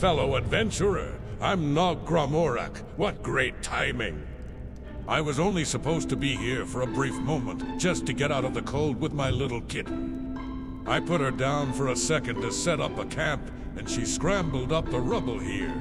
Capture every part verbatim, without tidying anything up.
fellow adventurer. I'm Nog Gramorak. What great timing. I was only supposed to be here for a brief moment, just to get out of the cold with my little kitten. I put her down for a second to set up a camp, and she scrambled up the rubble here.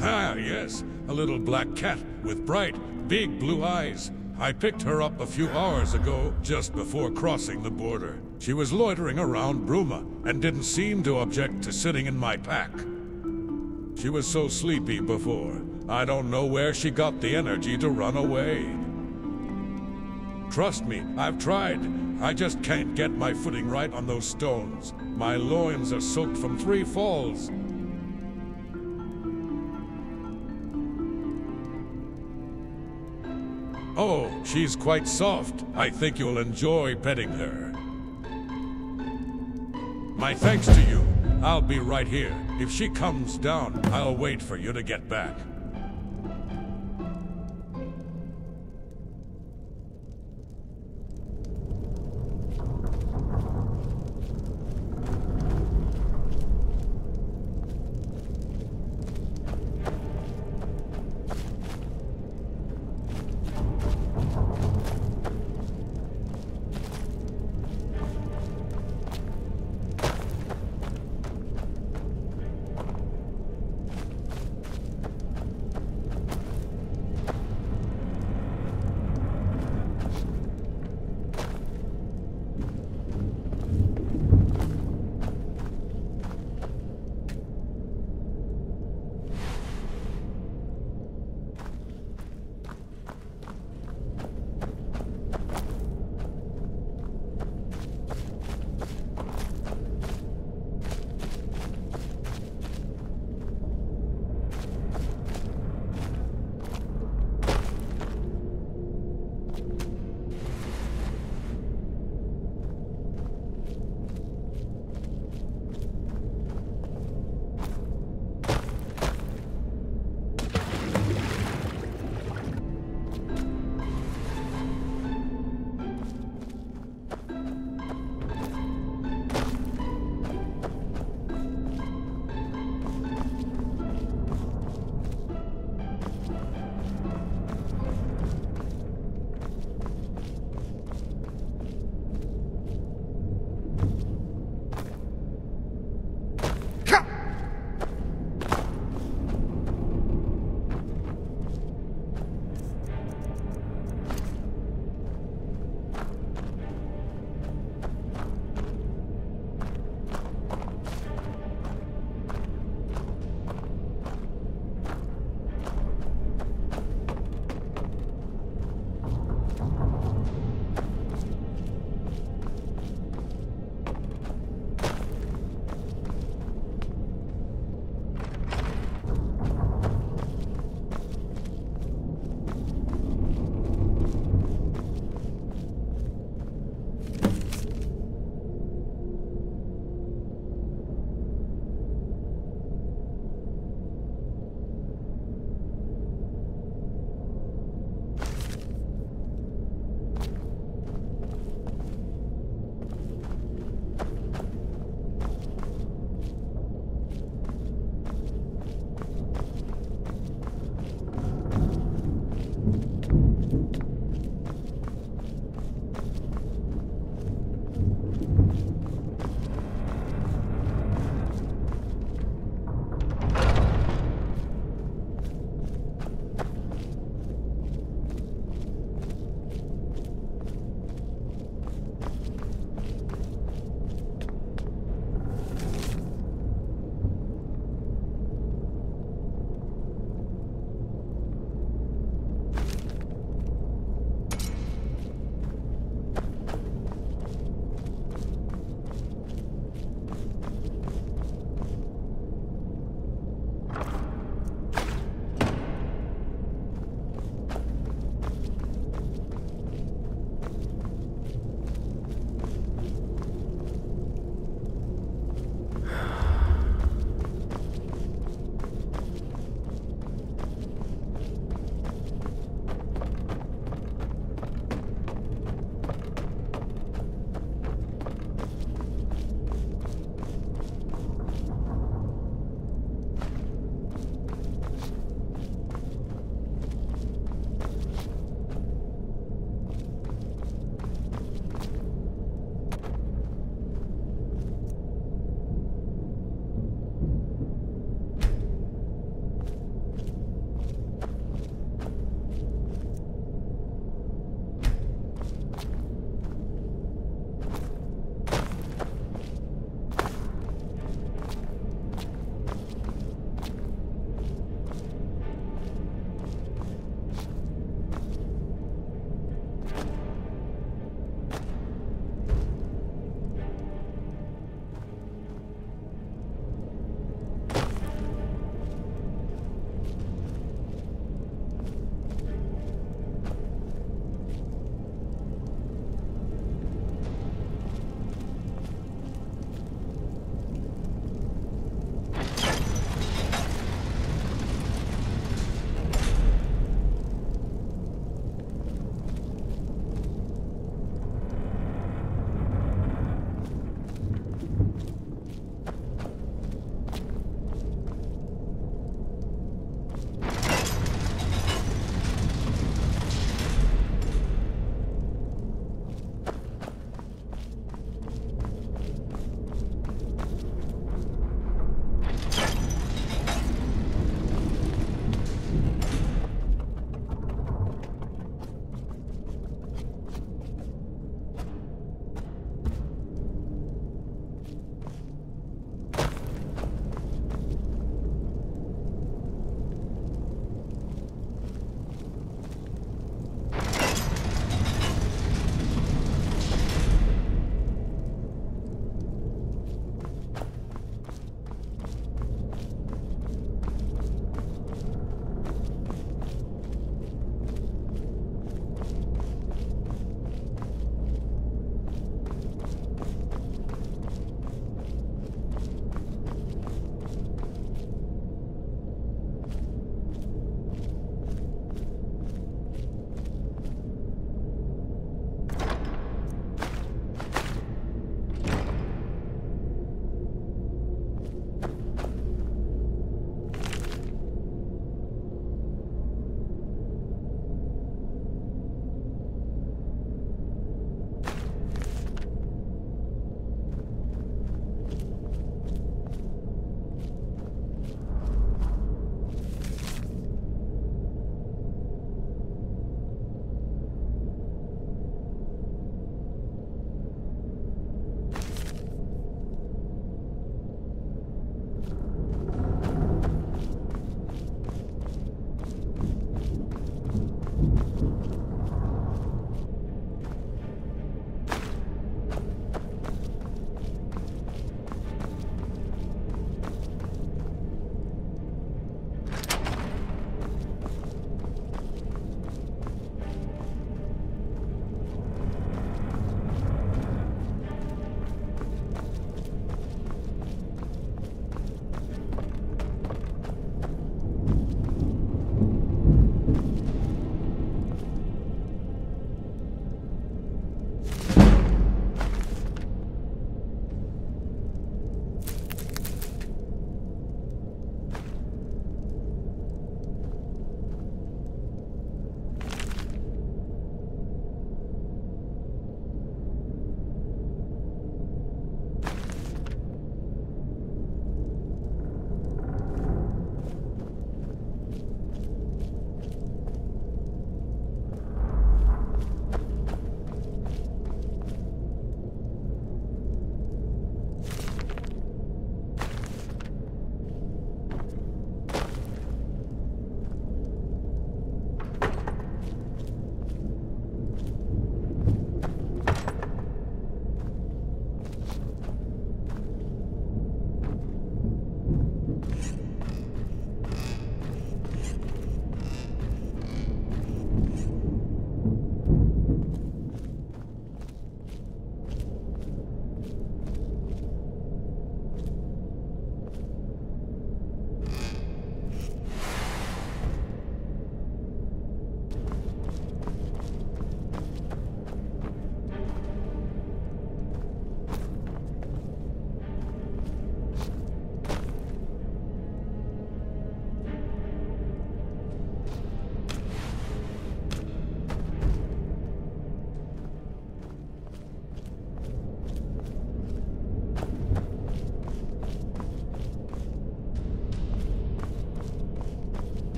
Ah, yes, a little black cat with bright, big blue eyes. I picked her up a few hours ago, just before crossing the border. She was loitering around Bruma, and didn't seem to object to sitting in my pack. She was so sleepy before. I don't know where she got the energy to run away. Trust me, I've tried. I just can't get my footing right on those stones. My loins are soaked from three falls. Oh, she's quite soft. I think you'll enjoy petting her. My thanks to you. I'll be right here. If she comes down, I'll wait for you to get back.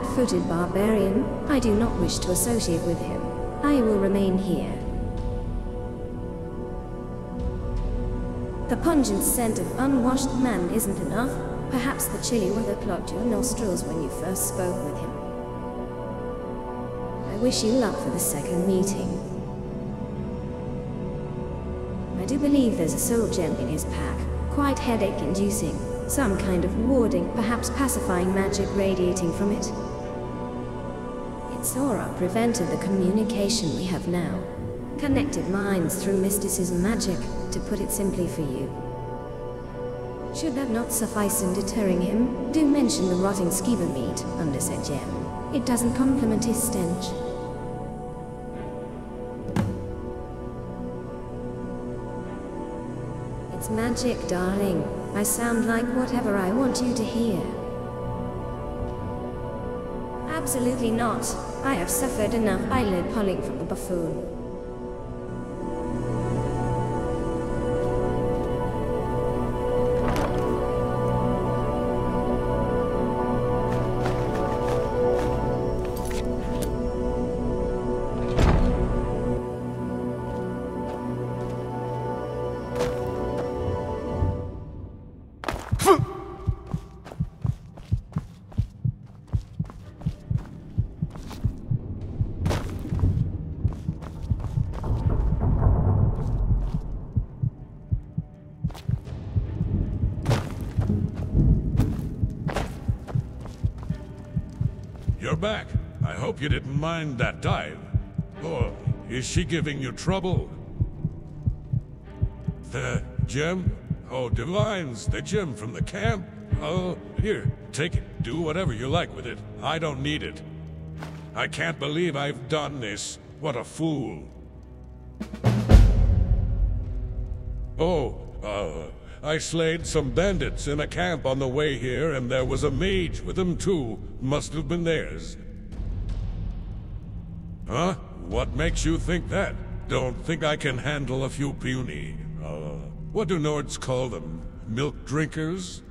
flat-footed barbarian. I do not wish to associate with him. I will remain here. The pungent scent of unwashed man isn't enough. Perhaps the chilly weather clogged your nostrils when you first spoke with him. I wish you luck for the second meeting. I do believe there's a soul gem in his pack, quite headache-inducing. Some kind of warding, perhaps pacifying magic radiating from it. Yet Sora prevented the communication we have now. Connected minds through mysticism magic, to put it simply for you. Should that not suffice in deterring him, do mention the rotting skiba meat under said gem. It doesn't complement his stench. It's magic, darling. I sound like whatever I want you to hear. Absolutely not. I have suffered enough eyelid pulling from a buffoon. You're back. I hope you didn't mind that dive. Or is she giving you trouble? The gem? Oh, divines, the gem from the camp. Oh, here, take it. Do whatever you like with it. I don't need it. I can't believe I've done this. What a fool. Oh, uh, I slayed some bandits in a camp on the way here, and there was a mage with them too. Must have been theirs. Huh? What makes you think that? Don't think I can handle a few puny. Uh, what do Nords call them? Milk drinkers?